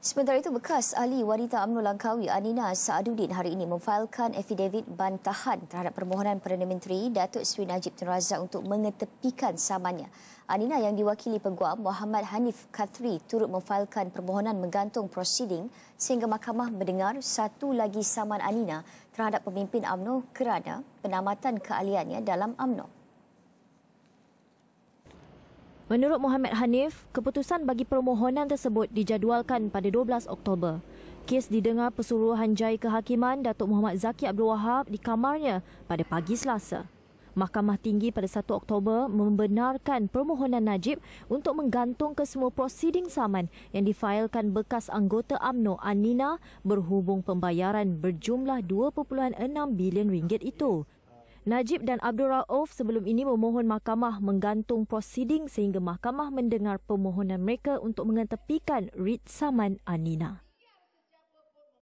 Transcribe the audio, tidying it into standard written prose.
Sementara itu, bekas ahli wanita UMNO Langkawi Anina Saadudin hari ini memfailkan affidavit bantahan terhadap permohonan Perdana Menteri Datuk Seri Najib Tun Razak untuk mengetepikan samannya. Anina yang diwakili Peguam Mohamed Haniff Khatri turut memfailkan permohonan menggantung prosiding sehingga mahkamah mendengar satu lagi saman Anina terhadap pemimpin UMNO kerana penamatan keahliannya dalam UMNO. Menurut Mohamed Haniff, keputusan bagi permohonan tersebut dijadualkan pada 12 Oktober. Kes didengar Pesuruhanjaya Kehakiman Datuk Muhammad Zaki Abdul Wahab di kamarnya pada pagi Selasa. Mahkamah Tinggi pada 1 Oktober membenarkan permohonan Najib untuk menggantung kesemua prosiding saman yang difailkan bekas anggota UMNO Anina berhubung pembayaran berjumlah RM2.6 bilion itu. Najib dan Abdul Rauf sebelum ini memohon mahkamah menggantung prosiding sehingga mahkamah mendengar permohonan mereka untuk mengetepikan writ saman Anina.